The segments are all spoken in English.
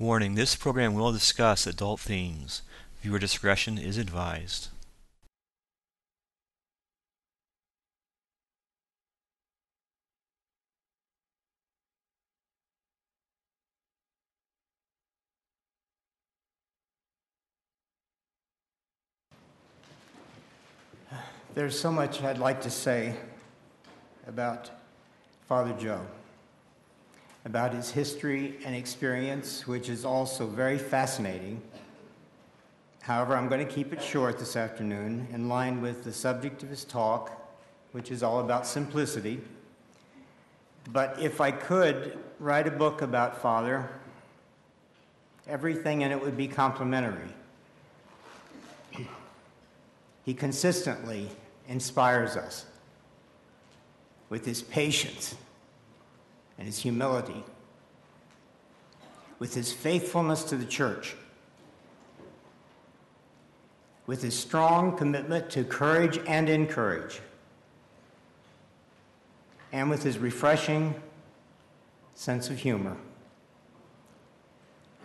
Warning, this program will discuss adult themes. Viewer discretion is advised. There's so much I'd like to say about Father Joe, about his history and experience, which is also very fascinating. However, I'm going to keep it short this afternoon, in line with the subject of his talk, which is all about simplicity. But if I could write a book about Father, everything in it would be complimentary. He consistently inspires us with his patience and his humility, with his faithfulness to the church, with his strong commitment to courage and encourage, and with his refreshing sense of humor.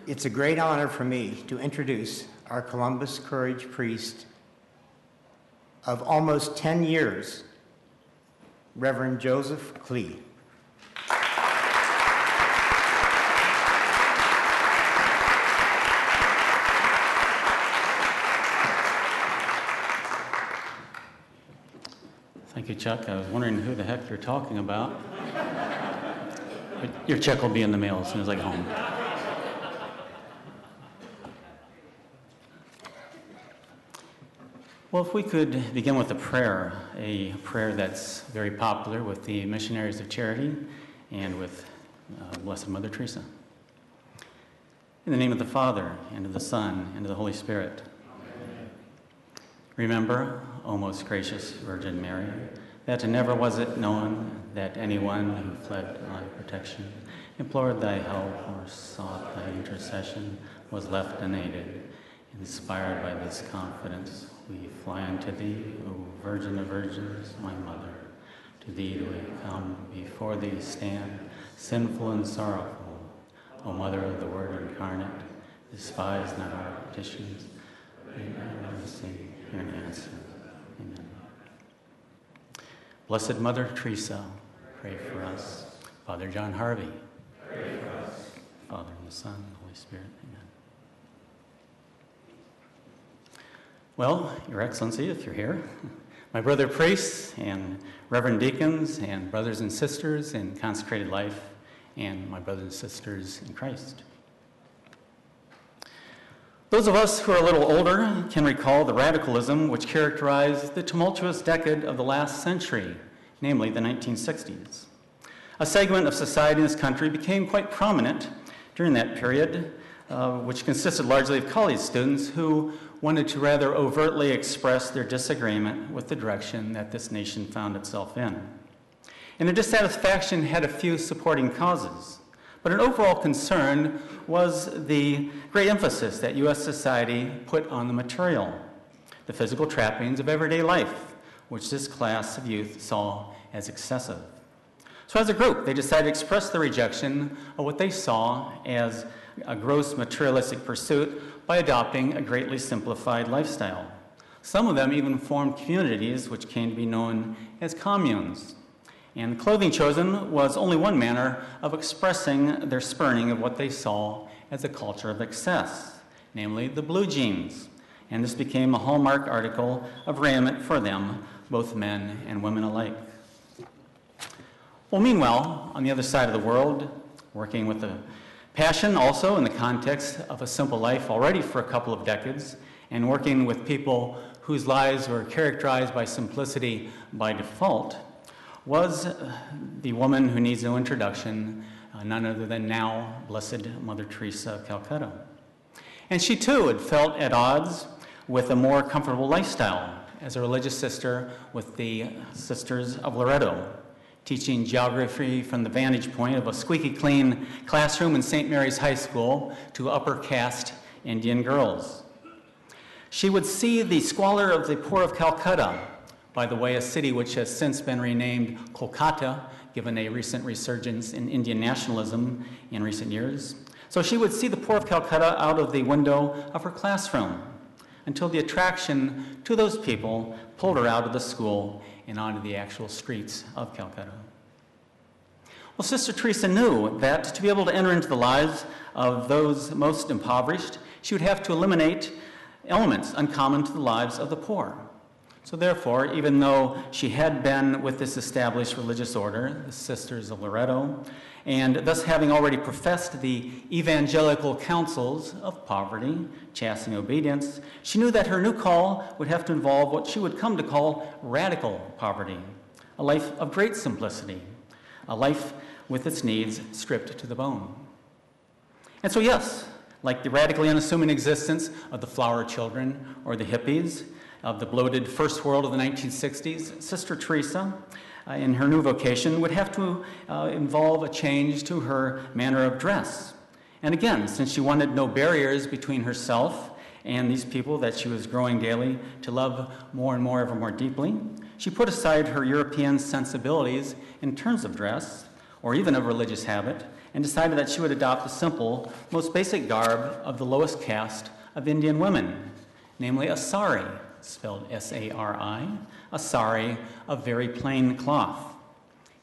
It's a great honor for me to introduce our Columbus Courage priest of almost 10 years, Reverend Joseph Klee. Thank you, Chuck. I was wondering who the heck you're talking about. But your check will be in the mail as soon as I get home. Well, if we could begin with a prayer that's very popular with the Missionaries of Charity and with Blessed Mother Teresa. In the name of the Father, and of the Son, and of the Holy Spirit. Amen. Remember, O most gracious Virgin Mary, that never was it known that anyone who fled thy protection, implored thy help, or sought thy intercession, was left unaided. Inspired by this confidence, we fly unto thee, O Virgin of Virgins, my Mother. To thee do we come, before thee stand, sinful and sorrowful. O Mother of the Word incarnate, despise not our petitions, but hear and answer. Amen. Blessed Mother Teresa, pray for us. Father John Harvey, pray for us. Father and the Son and the Holy Spirit. Amen. Well, Your Excellency, if you're here, my brother priests and reverend deacons and brothers and sisters in consecrated life and my brothers and sisters in Christ. Those of us who are a little older can recall the radicalism which characterized the tumultuous decade of the last century, namely the 1960s. A segment of society in this country became quite prominent during that period, which consisted largely of college students who wanted to rather overtly express their disagreement with the direction that this nation found itself in. And their dissatisfaction had a few supporting causes, but an overall concern was the great emphasis that U.S. society put on the material, the physical trappings of everyday life, which this class of youth saw as excessive. So as a group, they decided to express their rejection of what they saw as a gross materialistic pursuit by adopting a greatly simplified lifestyle. Some of them even formed communities which came to be known as communes. And the clothing chosen was only one manner of expressing their spurning of what they saw as a culture of excess, namely the blue jeans. And this became a hallmark article of raiment for them, both men and women alike. Well, meanwhile, on the other side of the world, working with the passion also in the context of a simple life already for a couple of decades and working with people whose lives were characterized by simplicity by default was the woman who needs no introduction, none other than now Blessed Mother Teresa of Calcutta. And she too had felt at odds with a more comfortable lifestyle as a religious sister with the Sisters of Loreto, teaching geography from the vantage point of a squeaky clean classroom in St. Mary's High School to upper caste Indian girls. She would see the squalor of the poor of Calcutta, by the way, a city which has since been renamed Kolkata, given a recent resurgence in Indian nationalism in recent years. So she would see the poor of Calcutta out of the window of her classroom until the attraction to those people pulled her out of the school and onto the actual streets of Calcutta. Well, Sister Teresa knew that to be able to enter into the lives of those most impoverished, she would have to eliminate elements uncommon to the lives of the poor. So therefore, even though she had been with this established religious order, the Sisters of Loreto, and thus having already professed the evangelical counsels of poverty, chastity, and obedience, she knew that her new call would have to involve what she would come to call radical poverty, a life of great simplicity, a life with its needs stripped to the bone. And so yes, like the radically unassuming existence of the flower children or the hippies, of the bloated first world of the 1960s, Sister Teresa, in her new vocation, would have to involve a change to her manner of dress. And again, since she wanted no barriers between herself and these people that she was growing daily to love more and more, ever more deeply, she put aside her European sensibilities in terms of dress, or even of religious habit, and decided that she would adopt the simple, most basic garb of the lowest caste of Indian women, namely a sari, spelled S-A-R-I, a sari of very plain cloth.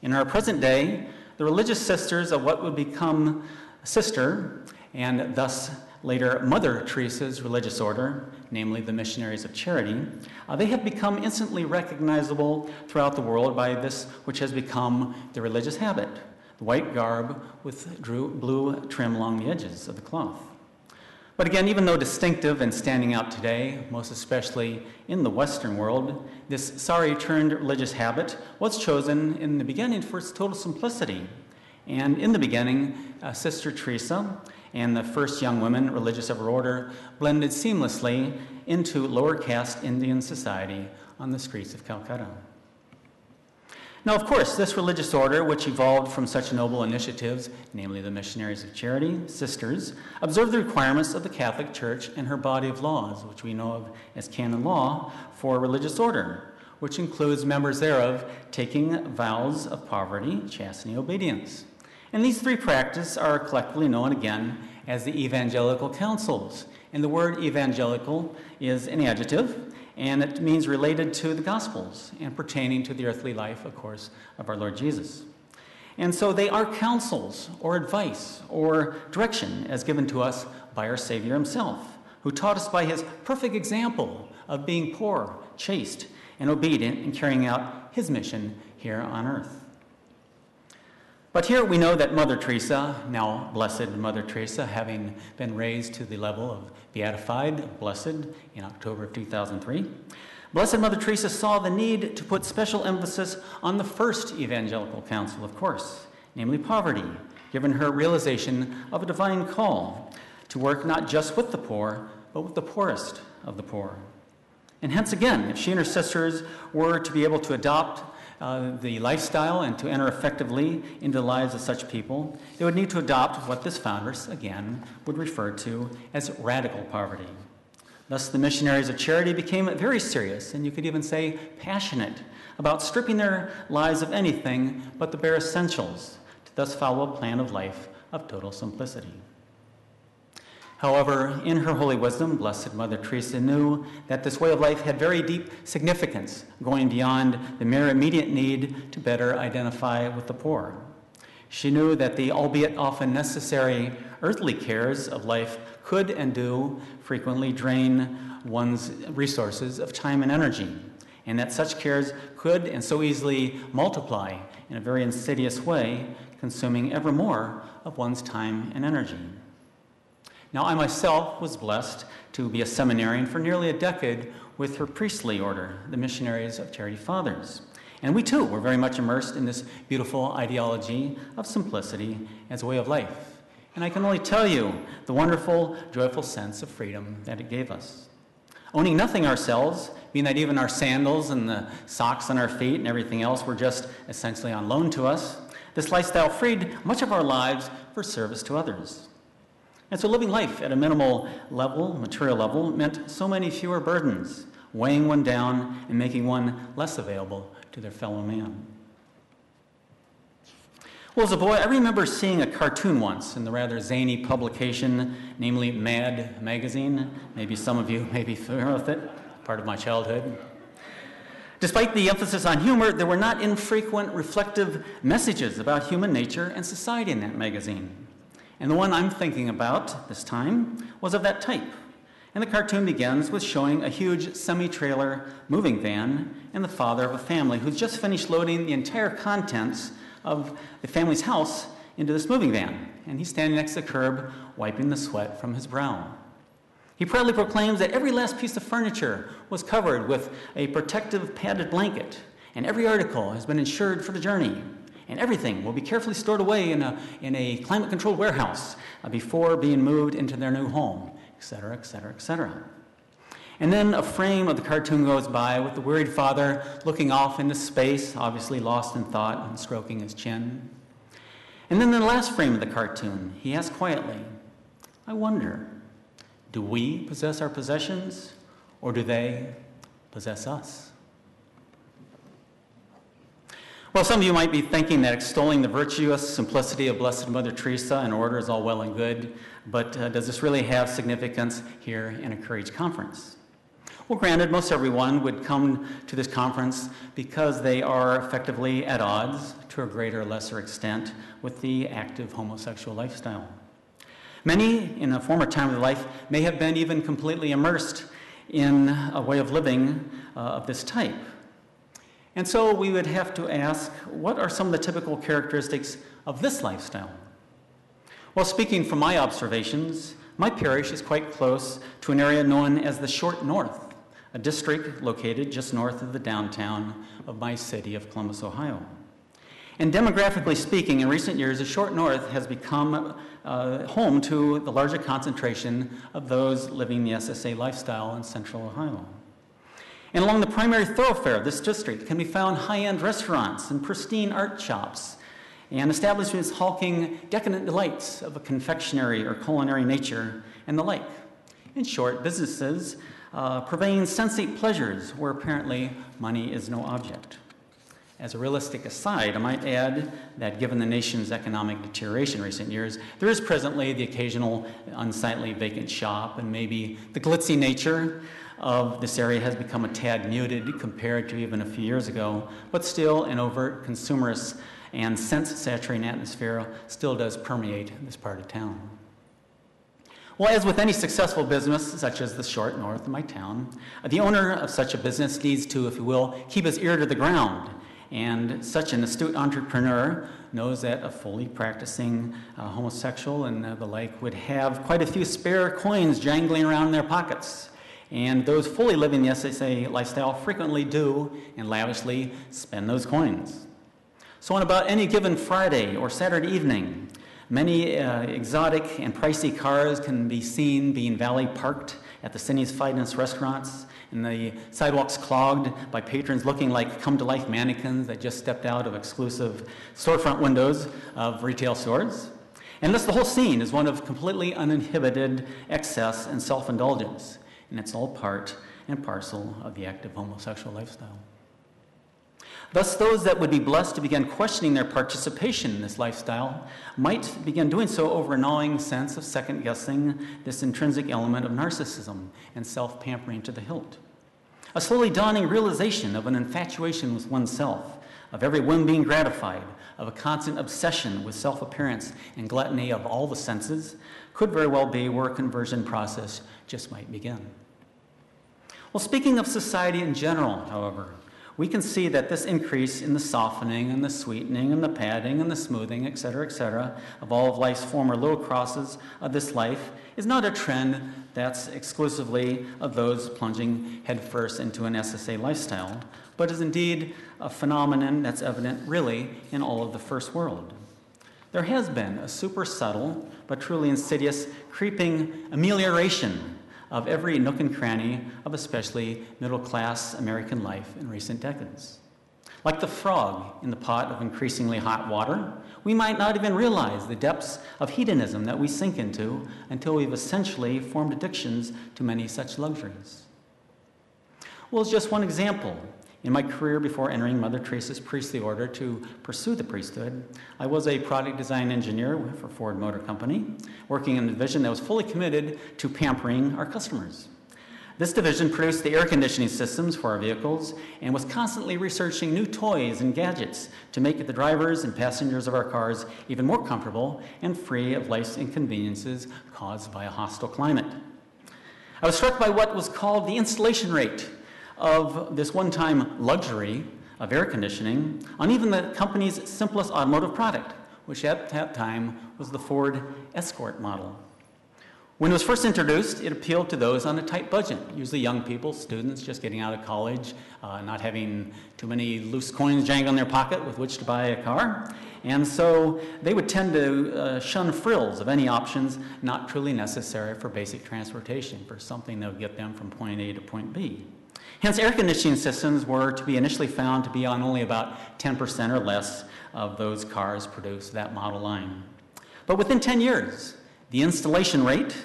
In our present day, the religious sisters of what would become Sister, and thus later Mother Teresa's religious order, namely the Missionaries of Charity, they have become instantly recognizable throughout the world by this which has become the religious habit, the white garb with blue trim along the edges of the cloth. But again, even though distinctive and standing out today, most especially in the Western world, this sari-turned religious habit was chosen in the beginning for its total simplicity. And in the beginning, Sister Teresa and the first young women religious of her order blended seamlessly into lower caste Indian society on the streets of Calcutta. Now, of course, this religious order, which evolved from such noble initiatives, namely the Missionaries of Charity, Sisters, observed the requirements of the Catholic Church and her body of laws, which we know of as canon law, for a religious order, which includes members thereof taking vows of poverty, chastity, and obedience. And these three practices are collectively known, again, as the evangelical counsels. And the word evangelical is an adjective, and it means related to the Gospels and pertaining to the earthly life, of course, of our Lord Jesus. And so they are counsels or advice or direction as given to us by our Savior himself, who taught us by his perfect example of being poor, chaste, and obedient in carrying out his mission here on earth. But here we know that Mother Teresa, now Blessed Mother Teresa, having been raised to the level of beatified, blessed, in October of 2003, Blessed Mother Teresa saw the need to put special emphasis on the first evangelical counsel, of course, namely poverty, given her realization of a divine call to work not just with the poor, but with the poorest of the poor. And hence again, if she and her sisters were to be able to adopt the lifestyle and to enter effectively into the lives of such people, they would need to adopt what this founders, again, would refer to as radical poverty. Thus, the Missionaries of Charity became very serious, and you could even say passionate, about stripping their lives of anything but the bare essentials, to thus follow a plan of life of total simplicity. However, in her holy wisdom, Blessed Mother Teresa knew that this way of life had very deep significance, going beyond the mere immediate need to better identify with the poor. She knew that the albeit often necessary earthly cares of life could and do frequently drain one's resources of time and energy, and that such cares could and so easily multiply in a very insidious way, consuming ever more of one's time and energy. Now, I myself was blessed to be a seminarian for nearly a decade with her priestly order, the Missionaries of Charity Fathers. And we, too, were very much immersed in this beautiful ideology of simplicity as a way of life. And I can only tell you the wonderful, joyful sense of freedom that it gave us. Owning nothing ourselves, being that even our sandals and the socks on our feet and everything else were just essentially on loan to us, this lifestyle freed much of our lives for service to others. And so living life at a minimal level, material level, meant so many fewer burdens, weighing one down and making one less available to their fellow man. Well, as a boy, I remember seeing a cartoon once in the rather zany publication, namely Mad Magazine. Maybe some of you may be familiar with it, part of my childhood. Despite the emphasis on humor, there were not infrequent reflective messages about human nature and society in that magazine. And the one I'm thinking about this time was of that type. And the cartoon begins with showing a huge semi-trailer moving van and the father of a family who's just finished loading the entire contents of the family's house into this moving van. And he's standing next to the curb, wiping the sweat from his brow. He proudly proclaims that every last piece of furniture was covered with a protective padded blanket, and every article has been insured for the journey. And everything will be carefully stored away in a climate-controlled warehouse before being moved into their new home, et cetera, et cetera, et cetera. And then a frame of the cartoon goes by with the worried father looking off into space, obviously lost in thought and stroking his chin. And then the last frame of the cartoon, he asks quietly, "I wonder, do we possess our possessions, or do they possess us?" Well, some of you might be thinking that extolling the virtuous simplicity of Blessed Mother Teresa in order is all well and good, but does this really have significance here in a Courage conference? Well, granted, most everyone would come to this conference because they are effectively at odds, to a greater or lesser extent, with the active homosexual lifestyle. Many, in a former time of their life, may have been even completely immersed in a way of living of this type. And so we would have to ask, what are some of the typical characteristics of this lifestyle? Well, speaking from my observations, my parish is quite close to an area known as the Short North, a district located just north of the downtown of my city of Columbus, Ohio. And demographically speaking, in recent years, the Short North has become home to the larger concentration of those living the SSA lifestyle in central Ohio. And along the primary thoroughfare of this district can be found high-end restaurants and pristine art shops and establishments hawking decadent delights of a confectionery or culinary nature and the like. In short, businesses purveying sensate pleasures where apparently money is no object. As a realistic aside, I might add that given the nation's economic deterioration in recent years, there is presently the occasional unsightly vacant shop, and maybe the glitzy nature of this area has become a tad muted compared to even a few years ago, but still an overt consumerist and sense-saturating atmosphere still does permeate this part of town. Well, as with any successful business, such as the Short North in my town, the owner of such a business needs to, if you will, keep his ear to the ground. And such an astute entrepreneur knows that a fully practicing homosexual and the like would have quite a few spare coins jangling around in their pockets. And those fully living the SSA lifestyle frequently do and lavishly spend those coins. So on about any given Friday or Saturday evening, many exotic and pricey cars can be seen being valet parked at the city's finest restaurants, and the sidewalks clogged by patrons looking like come-to-life mannequins that just stepped out of exclusive storefront windows of retail stores. And thus the whole scene is one of completely uninhibited excess and self-indulgence. And it's all part and parcel of the active homosexual lifestyle. Thus, those that would be blessed to begin questioning their participation in this lifestyle might begin doing so over a gnawing sense of second-guessing this intrinsic element of narcissism and self-pampering to the hilt. A slowly dawning realization of an infatuation with oneself, of every whim being gratified, of a constant obsession with self-appearance and gluttony of all the senses, could very well be where a conversion process just might begin. Well, speaking of society in general, however, we can see that this increase in the softening and the sweetening and the padding and the smoothing, et cetera, of all of life's former little crosses of this life is not a trend that's exclusively of those plunging headfirst into an SSA lifestyle, but is indeed a phenomenon that's evident really in all of the first world. There has been a super subtle but truly insidious creeping amelioration of every nook and cranny of especially middle-class American life in recent decades. Like the frog in the pot of increasingly hot water, we might not even realize the depths of hedonism that we sink into until we've essentially formed addictions to many such luxuries. Well, as just one example, In my career before entering Mother Teresa's priestly order to pursue the priesthood, I was a product design engineer for Ford Motor Company, working in a division that was fully committed to pampering our customers. This division produced the air conditioning systems for our vehicles and was constantly researching new toys and gadgets to make the drivers and passengers of our cars even more comfortable and free of life's inconveniences caused by a hostile climate. I was struck by what was called the installation rate of this one-time luxury of air conditioning on even the company's simplest automotive product, which at that time was the Ford Escort model. When it was first introduced, it appealed to those on a tight budget, usually young people, students just getting out of college, not having too many loose coins jangling in their pocket with which to buy a car. And so they would tend to shun frills of any options not truly necessary for basic transportation, for something that would get them from point A to point B. Hence, air conditioning systems were to be initially found to be on only about 10% or less of those cars produced that model line. But within 10 years, the installation rate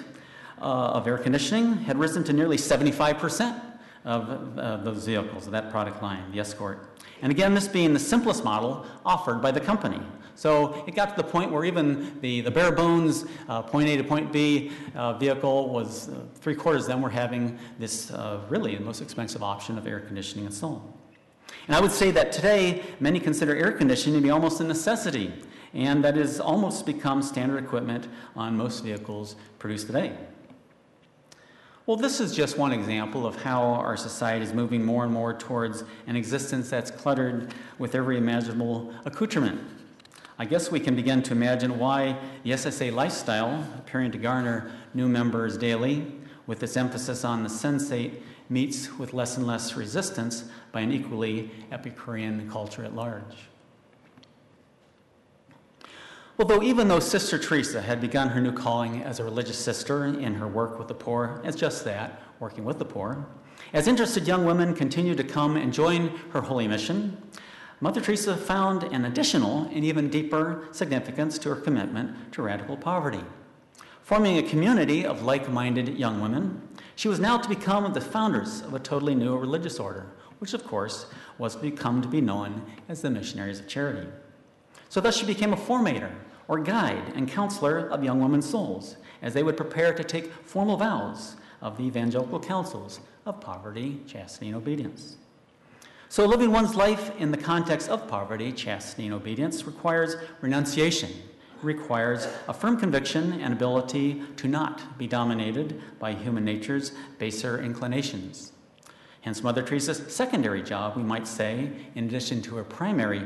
of air conditioning had risen to nearly 75% of those vehicles, of that product line, the Escort. And again, this being the simplest model offered by the company. So it got to the point where even the bare bones point A to point B vehicle was three-quarters of them were having this really the most expensive option of air conditioning installed. And I would say that today, many consider air conditioning to be almost a necessity, and that has almost become standard equipment on most vehicles produced today. Well, this is just one example of how our society is moving more and more towards an existence that's cluttered with every imaginable accoutrement. I guess we can begin to imagine why the SSA lifestyle, appearing to garner new members daily, with its emphasis on the sensate, meets with less and less resistance by an equally Epicurean culture at large. Although even though Sister Teresa had begun her new calling as a religious sister in her work with the poor, as just that, working with the poor, as interested young women continued to come and join her holy mission, Mother Teresa found an additional and even deeper significance to her commitment to radical poverty. Forming a community of like-minded young women, she was now to become the founders of a totally new religious order, which of course was to come to be known as the Missionaries of Charity. So thus she became a formator, or guide and counselor of young women's souls, as they would prepare to take formal vows of the evangelical counsels of poverty, chastity, and obedience. So living one's life in the context of poverty, chastity, and obedience requires renunciation, requires a firm conviction and ability to not be dominated by human nature's baser inclinations. Hence Mother Teresa's secondary job, we might say, in addition to her primary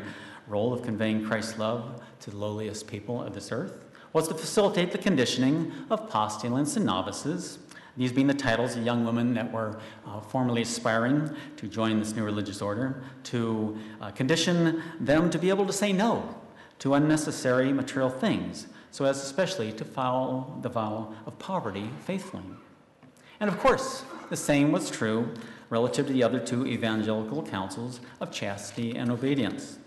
role of conveying Christ's love to the lowliest people of this earth, was to facilitate the conditioning of postulants and novices, these being the titles of young women that were formerly aspiring to join this new religious order, to condition them to be able to say no to unnecessary material things, so as especially to follow the vow of poverty faithfully. And of course, the same was true relative to the other two evangelical counsels of chastity and obedience.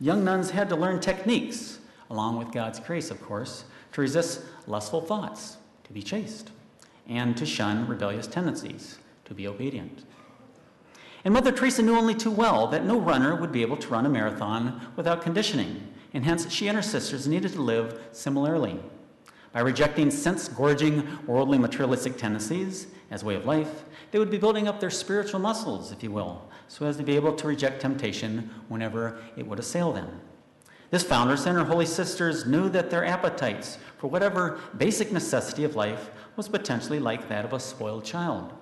Young nuns had to learn techniques, along with God's grace, of course, to resist lustful thoughts, to be chaste, and to shun rebellious tendencies, to be obedient. And Mother Teresa knew only too well that no runner would be able to run a marathon without conditioning, and hence she and her sisters needed to live similarly. By rejecting sense-gorging, worldly materialistic tendencies as way of life, they would be building up their spiritual muscles, if you will, so as to be able to reject temptation whenever it would assail them. This founders and her holy sisters knew that their appetites for whatever basic necessity of life was potentially like that of a spoiled child.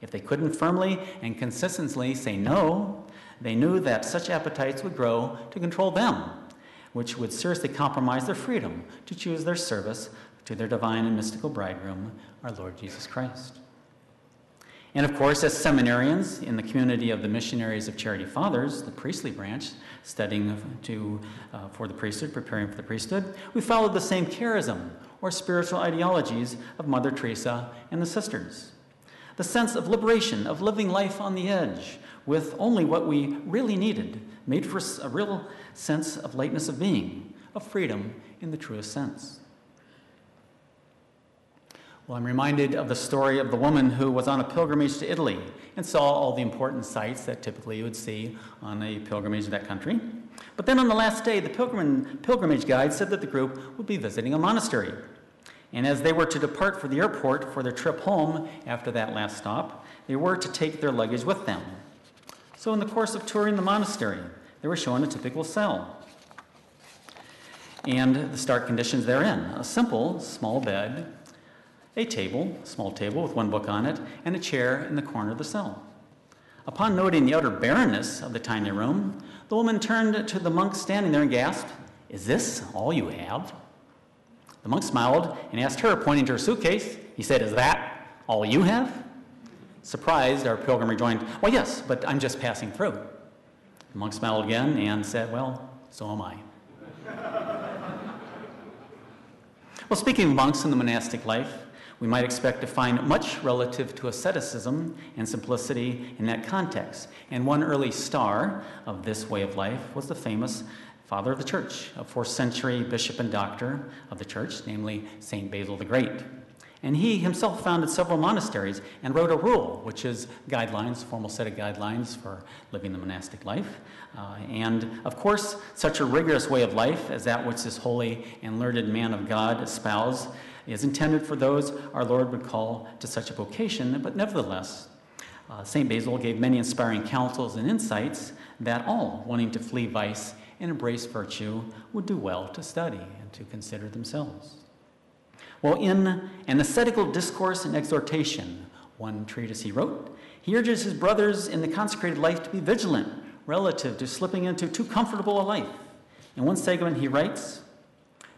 If they couldn't firmly and consistently say no, they knew that such appetites would grow to control them, which would seriously compromise their freedom to choose their service to their divine and mystical bridegroom, our Lord Jesus Christ. And of course, as seminarians in the community of the Missionaries of Charity Fathers, the priestly branch, studying for the priesthood, preparing for the priesthood, we followed the same charism or spiritual ideologies of Mother Teresa and the sisters. The sense of liberation, of living life on the edge, with only what we really needed, made for a real sense of lightness of being, of freedom in the truest sense. Well, I'm reminded of the story of the woman who was on a pilgrimage to Italy and saw all the important sights that typically you would see on a pilgrimage to that country. But then on the last day, the pilgrimage guide said that the group would be visiting a monastery. And as they were to depart for the airport for their trip home after that last stop, they were to take their luggage with them. So in the course of touring the monastery, they were shown a typical cell and the stark conditions therein. A simple, small bed, a table, a small table with one book on it, and a chair in the corner of the cell. Upon noting the utter barrenness of the tiny room, the woman turned to the monk standing there and gasped, "Is this all you have?" The monk smiled and asked her, pointing to her suitcase. He said, "Is that all you have?" Surprised, our pilgrim rejoined, "Well, yes, but I'm just passing through." The monk smiled again and said, "Well, so am I." Well, speaking of monks in the monastic life, we might expect to find much relative to asceticism and simplicity in that context. And one early star of this way of life was the famous Father of the Church, a 4th-century bishop and doctor of the Church, namely Saint Basil the Great. And he himself founded several monasteries and wrote a rule, which is guidelines, a formal set of guidelines for living the monastic life. And of course, such a rigorous way of life as that which this holy and learned man of God espoused is intended for those our Lord would call to such a vocation. But nevertheless, St. Basil gave many inspiring counsels and insights that all, wanting to flee vice and embrace virtue, would do well to study and to consider themselves. Well, in an ascetical discourse and exhortation, one treatise he wrote, he urges his brothers in the consecrated life to be vigilant relative to slipping into too comfortable a life. In one segment, he writes,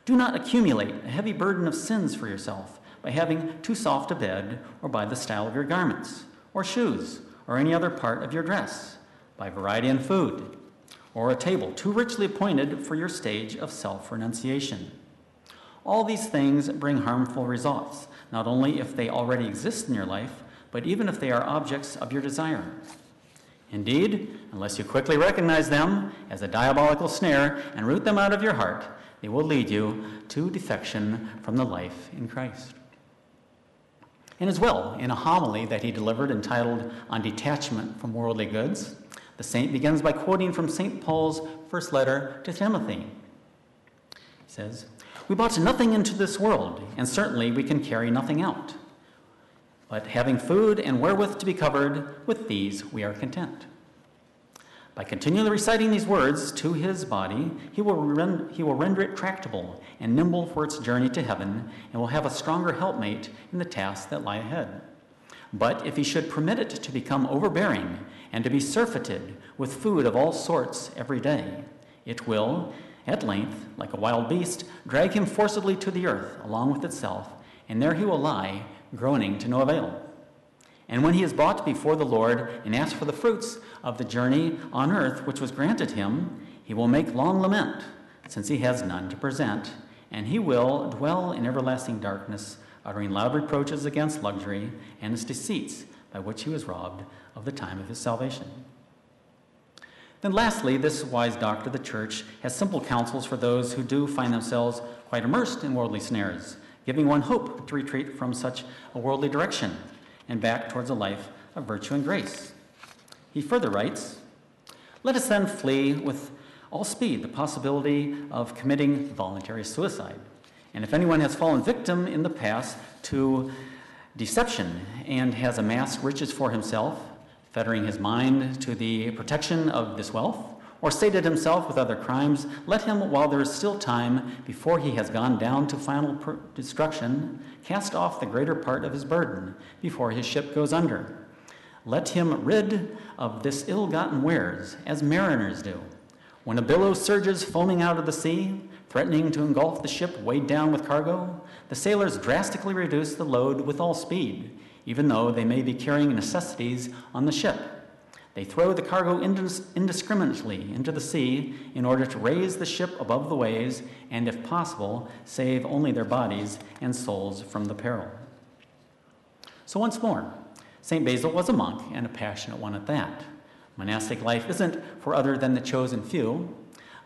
"Do not accumulate a heavy burden of sins for yourself by having too soft a bed or by the style of your garments or shoes or any other part of your dress, by variety in food or a table too richly appointed for your stage of self-renunciation. All these things bring harmful results, not only if they already exist in your life, but even if they are objects of your desire. Indeed, unless you quickly recognize them as a diabolical snare and root them out of your heart, they will lead you to defection from the life in Christ." And as well, in a homily that he delivered entitled "On Detachment from Worldly Goods," the saint begins by quoting from St. Paul's first letter to Timothy. He says, "We bought nothing into this world, and certainly we can carry nothing out. But having food and wherewith to be covered, with these we are content." By continually reciting these words to his body, he will render it tractable and nimble for its journey to heaven, and will have a stronger helpmate in the tasks that lie ahead. But if he should permit it to become overbearing and to be surfeited with food of all sorts every day, it will, at length, like a wild beast, drag him forcibly to the earth along with itself, and there he will lie, groaning to no avail. And when he is brought before the Lord and asked for the fruits of the journey on earth which was granted him, he will make long lament, since he has none to present, and he will dwell in everlasting darkness, uttering loud reproaches against luxury and its deceits, by which he was robbed of the time of his salvation. Then lastly, this wise doctor of the Church has simple counsels for those who do find themselves quite immersed in worldly snares, giving one hope to retreat from such a worldly direction and back towards a life of virtue and grace. He further writes, "Let us then flee with all speed the possibility of committing voluntary suicide. And if anyone has fallen victim in the past to deception and has amassed riches for himself, fettering his mind to the protection of this wealth, or sated himself with other crimes, let him, while there is still time, before he has gone down to final destruction, cast off the greater part of his burden before his ship goes under. Let him rid of this ill-gotten wares, as mariners do. When a billow surges foaming out of the sea, threatening to engulf the ship weighed down with cargo, the sailors drastically reduce the load with all speed, even though they may be carrying necessities on the ship. They throw the cargo indiscriminately into the sea in order to raise the ship above the waves and, if possible, save only their bodies and souls from the peril." So once more, St. Basil was a monk and a passionate one at that. Monastic life isn't for other than the chosen few,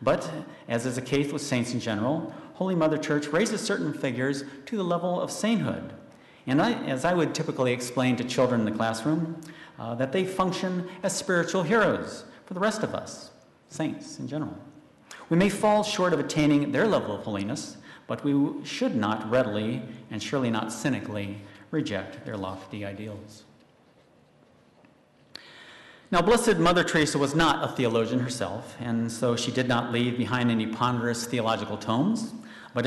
but, as is the case with saints in general, Holy Mother Church raises certain figures to the level of sainthood, And as I would typically explain to children in the classroom, that they function as spiritual heroes for the rest of us, saints in general. We may fall short of attaining their level of holiness, but we should not readily and surely not cynically reject their lofty ideals. Now, Blessed Mother Teresa was not a theologian herself, and so she did not leave behind any ponderous theological tomes, but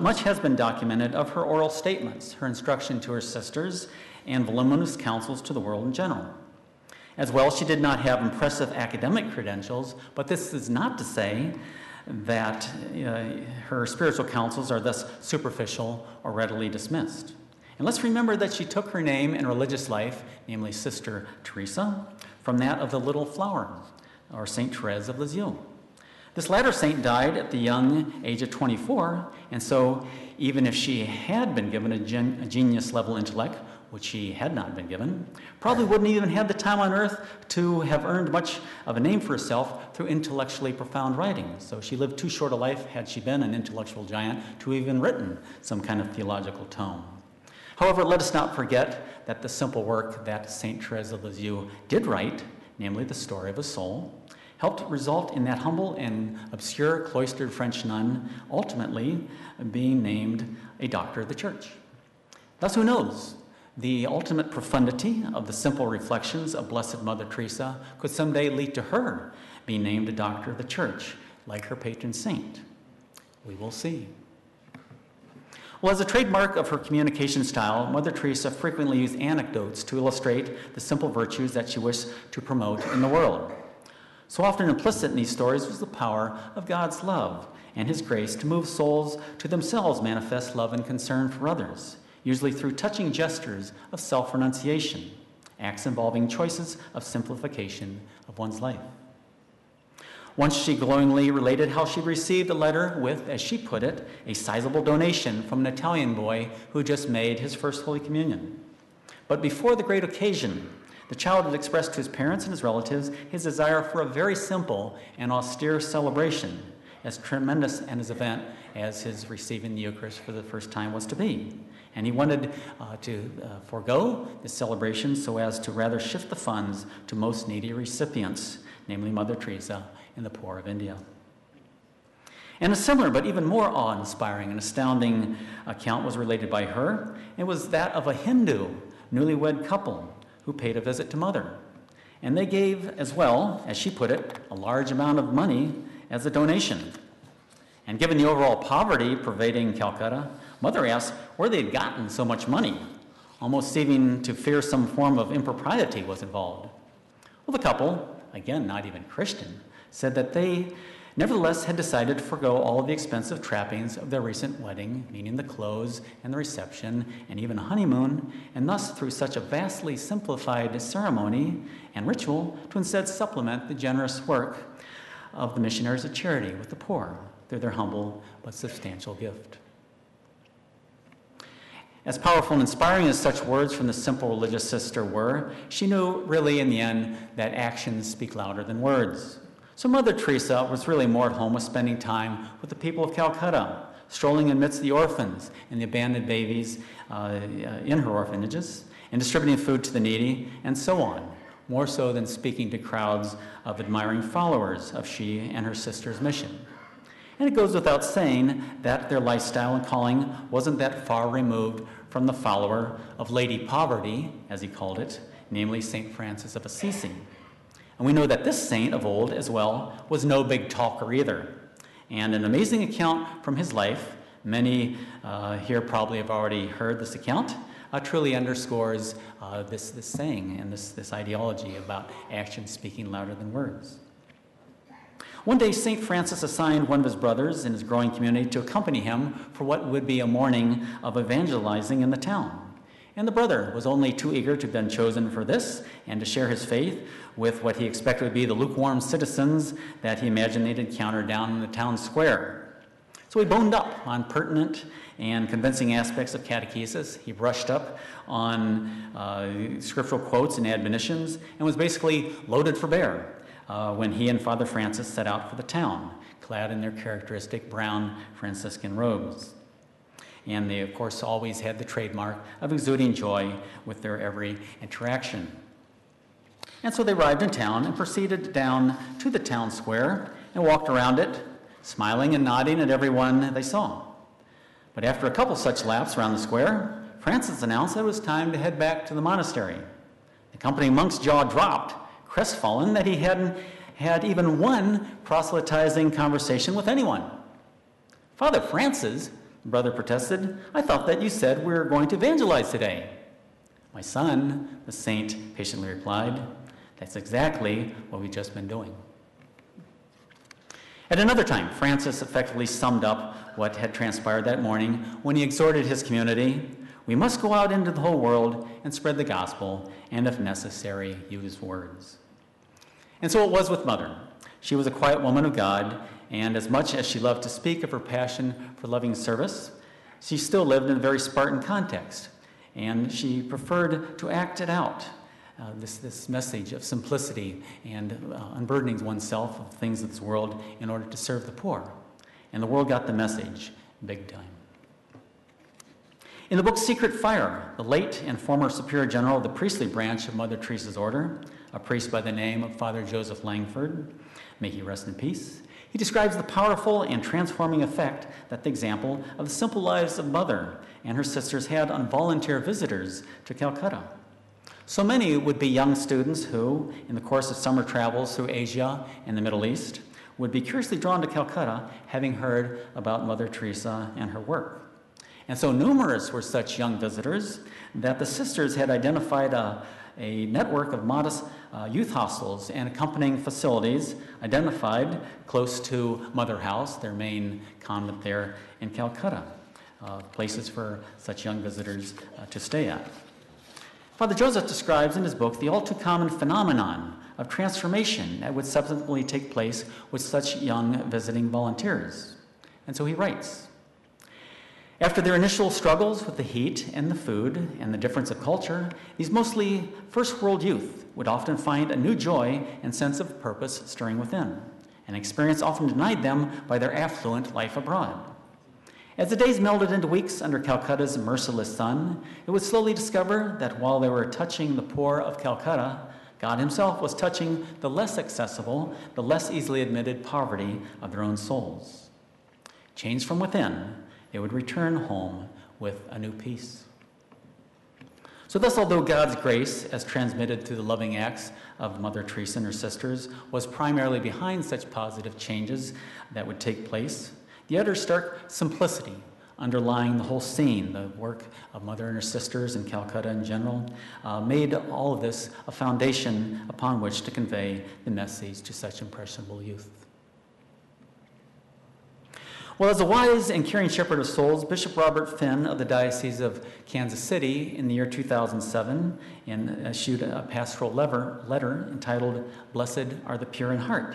much has been documented of her oral statements, her instruction to her sisters, and voluminous counsels to the world in general. As well, she did not have impressive academic credentials, but this is not to say that her spiritual counsels are thus superficial or readily dismissed. And let's remember that she took her name in religious life, namely Sister Teresa, from that of the Little Flower, or Saint Therese of Lisieux. This latter saint died at the young age of 24, and so even if she had been given a genius-level intellect, which she had not been given, probably wouldn't even have the time on earth to have earned much of a name for herself through intellectually profound writing. So she lived too short a life had she been an intellectual giant to have even written some kind of theological tome. However, let us not forget that the simple work that St. Therese of Lisieux did write, namely The Story of a Soul, helped result in that humble and obscure cloistered French nun ultimately being named a doctor of the Church. Thus, who knows? The ultimate profundity of the simple reflections of Blessed Mother Teresa could someday lead to her being named a doctor of the Church, like her patron saint. We will see. Well, as a trademark of her communication style, Mother Teresa frequently used anecdotes to illustrate the simple virtues that she wished to promote in the world. So often implicit in these stories was the power of God's love and His grace to move souls to themselves manifest love and concern for others, usually through touching gestures of self-renunciation, acts involving choices of simplification of one's life. Once she glowingly related how she received a letter with, as she put it, a sizable donation from an Italian boy who just made his first Holy Communion. But before the great occasion, the child had expressed to his parents and his relatives his desire for a very simple and austere celebration, as tremendous an event as his receiving the Eucharist for the first time was to be. And he wanted to forego the celebration so as to rather shift the funds to most needy recipients, namely Mother Teresa and the poor of India. And a similar but even more awe-inspiring and astounding account was related by her. It was that of a Hindu newlywed couple who paid a visit to Mother. And they gave, as well, as she put it, a large amount of money as a donation. And given the overall poverty pervading Calcutta, Mother asked where they had gotten so much money, almost seeming to fear some form of impropriety was involved. Well, the couple, again not even Christian, said that they nevertheless had decided to forego all of the expensive trappings of their recent wedding, meaning the clothes and the reception and even a honeymoon, and thus through such a vastly simplified ceremony and ritual to instead supplement the generous work of the Missionaries of Charity with the poor through their humble but substantial gift. As powerful and inspiring as such words from the simple religious sister were, she knew really in the end that actions speak louder than words. So Mother Teresa was really more at home with spending time with the people of Calcutta, strolling amidst the orphans and the abandoned babies in her orphanages, and distributing food to the needy, and so on, more so than speaking to crowds of admiring followers of she and her sister's mission. And it goes without saying that their lifestyle and calling wasn't that far removed from the follower of Lady Poverty, as he called it, namely Saint Francis of Assisi. And we know that this saint of old, as well, was no big talker either. And an amazing account from his life, many here probably have already heard this account, truly underscores this saying and this ideology about action speaking louder than words. One day, St. Francis assigned one of his brothers in his growing community to accompany him for what would be a morning of evangelizing in the town. And the brother was only too eager to have been chosen for this and to share his faith with what he expected would be the lukewarm citizens that he imagined they'd encounter down in the town square. So he boned up on pertinent and convincing aspects of catechesis. He brushed up on scriptural quotes and admonitions and was basically loaded for bear when he and Father Francis set out for the town, clad in their characteristic brown Franciscan robes. and they, of course, always had the trademark of exuding joy with their every interaction. And so they arrived in town and proceeded down to the town square and walked around it, smiling and nodding at everyone they saw. But after a couple such laps around the square, Francis announced that it was time to head back to the monastery. The company monk's jaw dropped, crestfallen that he hadn't had even one proselytizing conversation with anyone. "Father Francis," the brother protested, "I thought that you said we were going to evangelize today." "My son," the saint patiently replied, "that's exactly what we've just been doing." At another time, Francis effectively summed up what had transpired that morning when he exhorted his community, "We must go out into the whole world and spread the gospel, and if necessary, use words." And so it was with Mother. She was a quiet woman of God, and as much as she loved to speak of her passion for loving service, she still lived in a very Spartan context, and she preferred to act it out. This message of simplicity and unburdening oneself of things of this world in order to serve the poor. And the world got the message big time. In the book Secret Fire, the late and former Superior General of the priestly branch of Mother Teresa's order, a priest by the name of Father Joseph Langford, may he rest in peace, he describes the powerful and transforming effect that the example of the simple lives of Mother and her sisters had on volunteer visitors to Calcutta. So many would be young students who, in the course of summer travels through Asia and the Middle East, would be curiously drawn to Calcutta, having heard about Mother Teresa and her work. And so numerous were such young visitors that the sisters had identified a network of modest youth hostels and accompanying facilities identified close to Mother House, their main convent there in Calcutta, places for such young visitors to stay at. Father Joseph describes in his book the all-too-common phenomenon of transformation that would subsequently take place with such young visiting volunteers. And so he writes, "After their initial struggles with the heat and the food and the difference of culture, these mostly first-world youth would often find a new joy and sense of purpose stirring within, an experience often denied them by their affluent life abroad. As the days melted into weeks under Calcutta's merciless sun, it would slowly discover that while they were touching the poor of Calcutta, God himself was touching the less accessible, the less easily admitted poverty of their own souls. Changed from within, they would return home with a new peace." So thus, although God's grace, as transmitted through the loving acts of Mother Teresa and her sisters, was primarily behind such positive changes that would take place, the utter stark simplicity underlying the whole scene, the work of Mother and her sisters and Calcutta in general, made all of this a foundation upon which to convey the message to such impressionable youth. Well, as a wise and caring shepherd of souls, Bishop Robert Finn of the Diocese of Kansas City in the year 2007 issued a pastoral letter entitled, "Blessed Are the Pure in Heart,"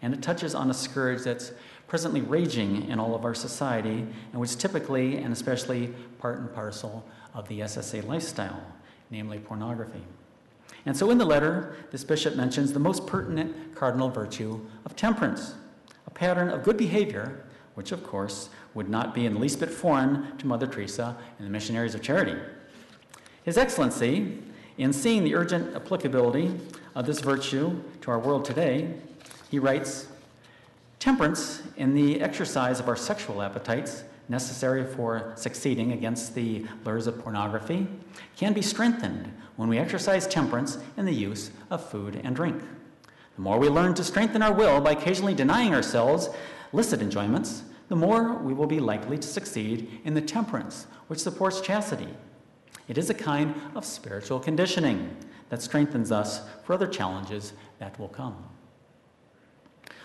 and it touches on a scourge that's presently raging in all of our society, and which typically and especially part and parcel of the SSA lifestyle, namely pornography. And so in the letter, this bishop mentions the most pertinent cardinal virtue of temperance, a pattern of good behavior, which of course would not be in the least bit foreign to Mother Teresa and the Missionaries of Charity. His Excellency, in seeing the urgent applicability of this virtue to our world today, he writes, "Temperance in the exercise of our sexual appetites, necessary for succeeding against the lures of pornography, can be strengthened when we exercise temperance in the use of food and drink. The more we learn to strengthen our will by occasionally denying ourselves licit enjoyments, the more we will be likely to succeed in the temperance which supports chastity. It is a kind of spiritual conditioning that strengthens us for other challenges that will come."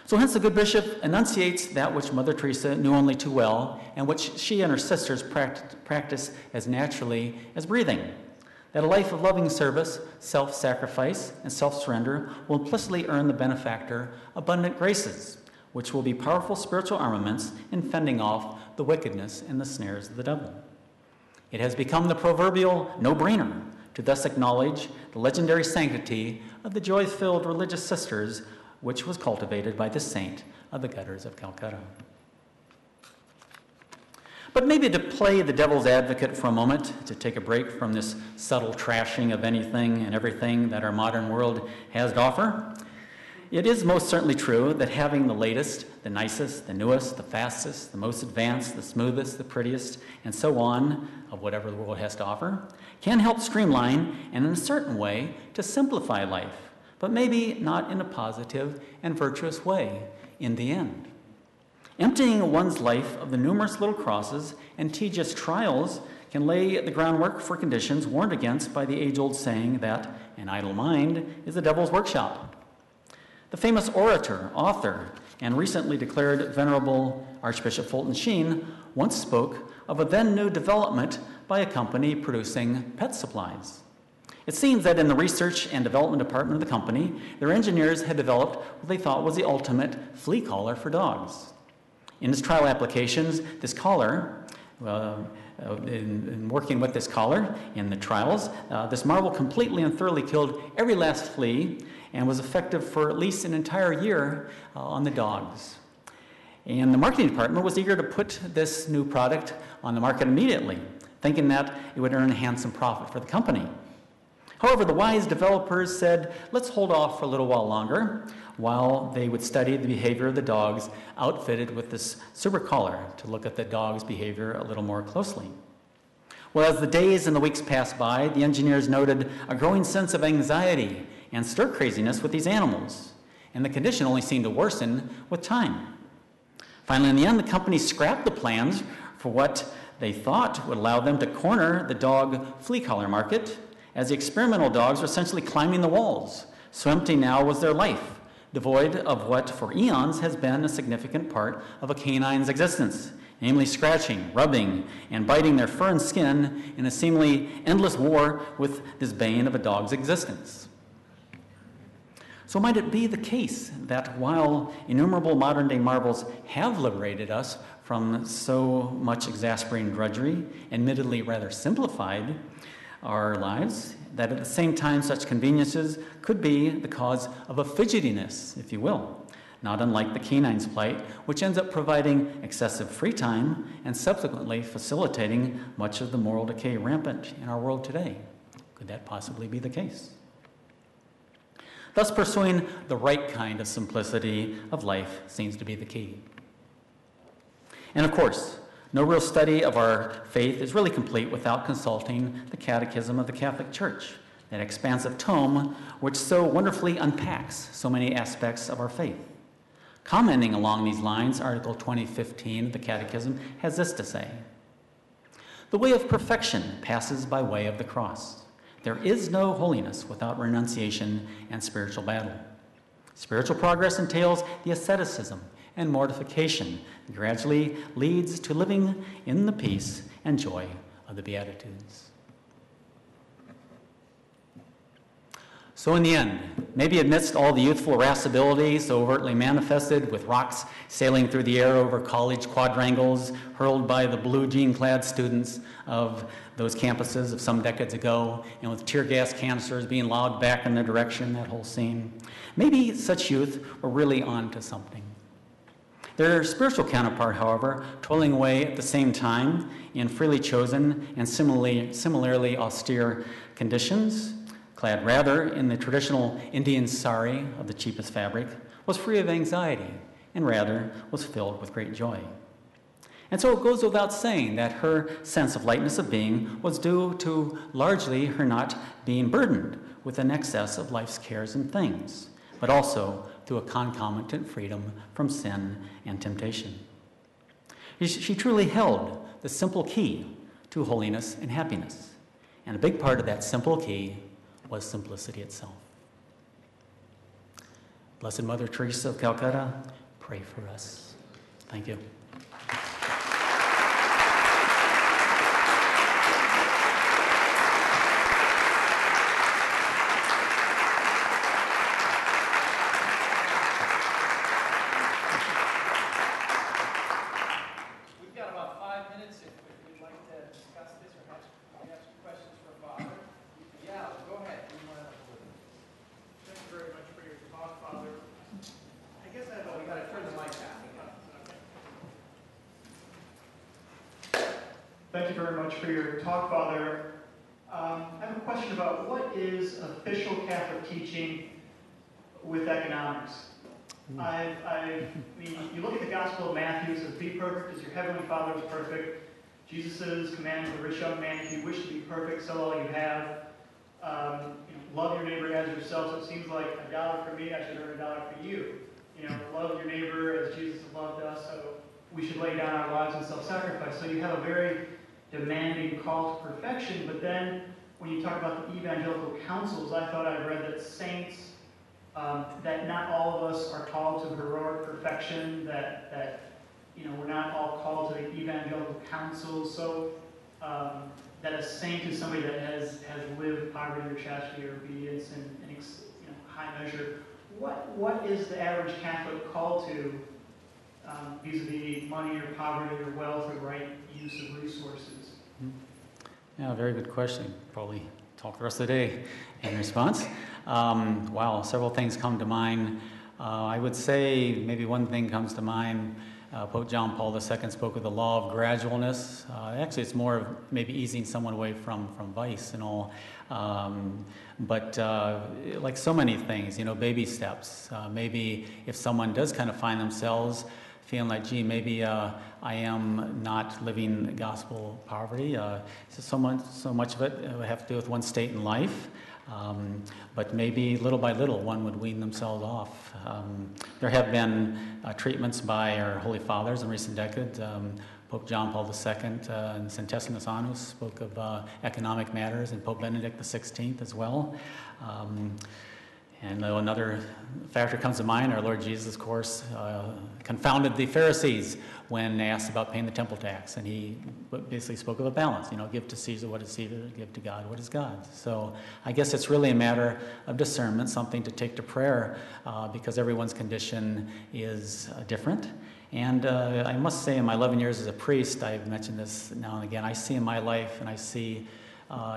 So hence the good bishop enunciates that which Mother Teresa knew only too well, and which she and her sisters practice as naturally as breathing, that a life of loving service, self-sacrifice, and self-surrender will implicitly earn the benefactor abundant graces, which will be powerful spiritual armaments in fending off the wickedness and the snares of the devil. It has become the proverbial no-brainer to thus acknowledge the legendary sanctity of the joy-filled religious sisters which was cultivated by the saint of the gutters of Calcutta. But maybe to play the devil's advocate for a moment, to take a break from this subtle trashing of anything and everything that our modern world has to offer, it is most certainly true that having the latest, the nicest, the newest, the fastest, the most advanced, the smoothest, the prettiest, and so on of whatever the world has to offer can help streamline and in a certain way to simplify life, but maybe not in a positive and virtuous way in the end. Emptying one's life of the numerous little crosses and tedious trials can lay the groundwork for conditions warned against by the age-old saying that an idle mind is the devil's workshop. The famous orator, author, and recently declared Venerable Archbishop Fulton Sheen once spoke of a then new development by a company producing pet supplies. It seems that in the research and development department of the company, their engineers had developed what they thought was the ultimate flea collar for dogs. In his trial applications, this collar, in working with this collar in the trials, this marvel completely and thoroughly killed every last flea and was effective for at least an entire year on the dogs. And the marketing department was eager to put this new product on the market immediately, thinking that it would earn a handsome profit for the company. However, the wise developers said, let's hold off for a little while longer while they would study the behavior of the dogs outfitted with this super collar to look at the dog's behavior a little more closely. Well, as the days and the weeks passed by, the engineers noted a growing sense of anxiety and stir-craziness with these animals, and the condition only seemed to worsen with time. Finally, in the end, the company scrapped the plans for what they thought would allow them to corner the dog flea collar market, as the experimental dogs were essentially climbing the walls. So empty now was their life, devoid of what for eons has been a significant part of a canine's existence, namely scratching, rubbing, and biting their fur and skin in a seemingly endless war with this bane of a dog's existence. So might it be the case that while innumerable modern-day marvels have liberated us from so much exasperating drudgery, admittedly rather simplified, our lives, that at the same time such conveniences could be the cause of a fidgetiness, if you will, not unlike the canine's plight, which ends up providing excessive free time and subsequently facilitating much of the moral decay rampant in our world today? Could that possibly be the case? Thus, pursuing the right kind of simplicity of life seems to be the key. And of course, no real study of our faith is really complete without consulting the Catechism of the Catholic Church, that expansive tome which so wonderfully unpacks so many aspects of our faith. Commenting along these lines, Article 2015 of the Catechism has this to say: "The way of perfection passes by way of the cross. There is no holiness without renunciation and spiritual battle. Spiritual progress entails the asceticism and mortification that gradually leads to living in the peace and joy of the Beatitudes." So in the end, maybe amidst all the youthful irascibility so overtly manifested with rocks sailing through the air over college quadrangles hurled by the blue jean-clad students of those campuses of some decades ago, and with tear gas canisters being lobbed back in their direction, that whole scene, maybe such youth were really onto something. Their spiritual counterpart, however, toiling away at the same time in freely chosen and similarly austere conditions, clad rather in the traditional Indian sari of the cheapest fabric, was free of anxiety and rather was filled with great joy. And so it goes without saying that her sense of lightness of being was due to largely her not being burdened with an excess of life's cares and things, but also through a concomitant freedom from sin and temptation. She truly held the simple key to holiness and happiness, and a big part of that simple key was simplicity itself. Blessed Mother Teresa of Calcutta, pray for us. Thank you. Thank you very much for your talk, Father. I have a question about what is official Catholic teaching with economics? I mean, you look at the Gospel of Matthew, it says, be perfect as your heavenly Father is perfect. Jesus' command of the rich young man, if you wish to be perfect, sell all you have. Love your neighbor as yourself. So it seems like $1 for me, I should earn $1 for you. You know, love your neighbor as Jesus loved us, so we should lay down our lives in self-sacrifice. So you have a very demanding call to perfection, but then when you talk about the evangelical councils, I thought I read that saints, that not all of us are called to heroic perfection, that you know, we're not all called to the evangelical councils, so that a saint is somebody that has lived poverty or chastity or obedience in high measure. What is the average Catholic called to vis-a-vis money or poverty or wealth or right use of resources? Yeah, very good question. Probably talk the rest of the day in response. Wow, several things come to mind. I would say maybe one thing comes to mind. Pope John Paul II spoke of the law of gradualness. Actually, it's more of maybe easing someone away from vice and all. But like so many things, you know, baby steps. Maybe if someone does kind of find themselves feeling like, gee, maybe I am not living gospel poverty. So much of it would have to do with one's state in life. But maybe little by little, one would wean themselves off. There have been treatments by our Holy Fathers in recent decades. Pope John Paul II and Centesimus Annus spoke of economic matters, and Pope Benedict XVI as well. And another factor comes to mind, our Lord Jesus, of course, confounded the Pharisees when asked about paying the temple tax. And he basically spoke of a balance, you know, give to Caesar what is Caesar's, give to God what is God's. So I guess it's really a matter of discernment, something to take to prayer, because everyone's condition is different. And I must say, in my 11 years as a priest, I've mentioned this now and again, I see in my life and I see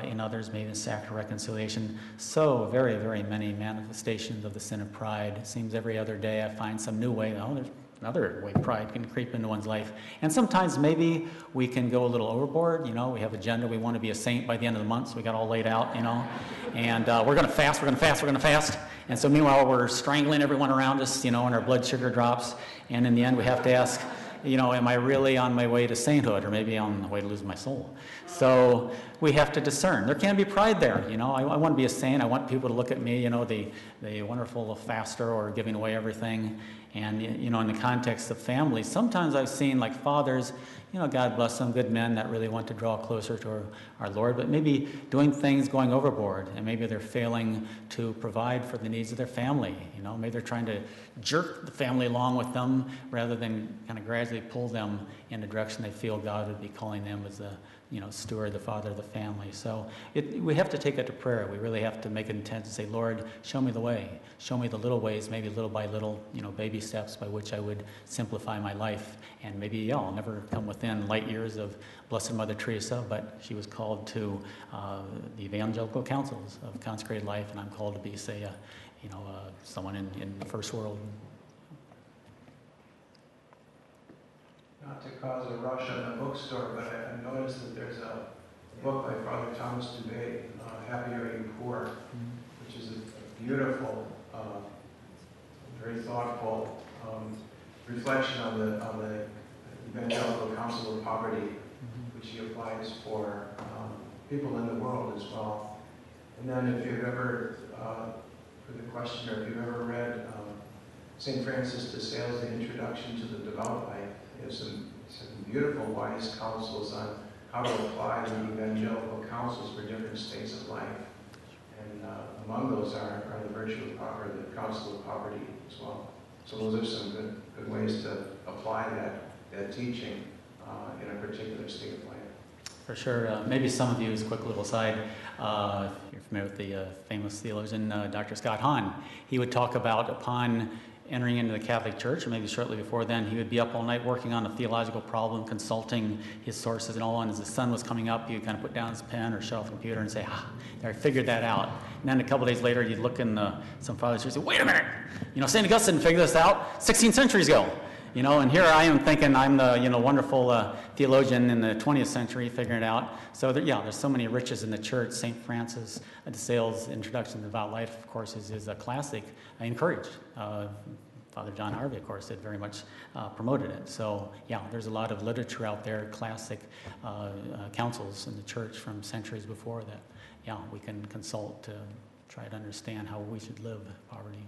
in others, maybe in sacrament reconciliation, so very, very many manifestations of the sin of pride. It seems every other day I find some new way. Oh, there's another way pride can creep into one's life. And sometimes maybe we can go a little overboard. You know, we have an agenda. We want to be a saint by the end of the month, so we got all laid out, you know. And we're going to fast, we're going to fast, we're going to fast. And so meanwhile, we're strangling everyone around us, you know, and our blood sugar drops. And in the end, we have to ask, you know, am I really on my way to sainthood, or maybe on the way to lose my soul? So we have to discern. There can be pride there, you know. I want to be a saint. I want people to look at me, you know, the wonderful faster or giving away everything. And, you know, in the context of family, sometimes I've seen, like, fathers, you know, God bless them, good men that really want to draw closer to our Lord, but maybe doing things going overboard, and maybe they're failing to provide for the needs of their family. You know, maybe they're trying to jerk the family along with them rather than kind of gradually pull them in the direction they feel God would be calling them as a, you know, steward, the father of the family. So we have to take it to prayer. We really have to make an intent to say, Lord, show me the way. Show me the little ways, maybe little by little, you know, baby steps by which I would simplify my life. And maybe, yeah, I'll never come within light years of Blessed Mother Teresa, but she was called to the evangelical councils of consecrated life, and I'm called to be, say, someone in the first world. Not to cause a rush on the bookstore, but I noticed that there's a book by Father Thomas Dubay, Happy Are You Poor, which is a beautiful, very thoughtful reflection on the Evangelical Council of Poverty, which he applies for people in the world as well. And then if you've ever, for the questioner, if you've ever read Saint Francis de Sales, The Introduction to the Devout Life, there's some beautiful, wise counsels on how to apply the evangelical counsels for different states of life. And among those are the virtue of poverty, the counsel of poverty as well. So those are some good ways to apply that teaching in a particular state of life. For sure. Maybe some of you, as a quick little aside, you're familiar with the famous theologian, Dr. Scott Hahn. He would talk about upon entering into the Catholic Church, or maybe shortly before then, he would be up all night working on a theological problem, consulting his sources and all, and as the sun was coming up, he would kind of put down his pen or shut off the computer and say, I figured that out. And then a couple days later, you'd look in some fathers and say, wait a minute, you know, Saint Augustine figured this out 16 centuries ago. You know, and here I am thinking I'm the, you know, wonderful theologian in the 20th century figuring it out. So, there's so many riches in the church. Saint Francis de Sales' Introduction to the Devout Life, of course, is a classic. I encourage. Father John Harvey, of course, had very much promoted it. So, there's a lot of literature out there, classic councils in the church from centuries before that, we can consult to try to understand how we should live poverty.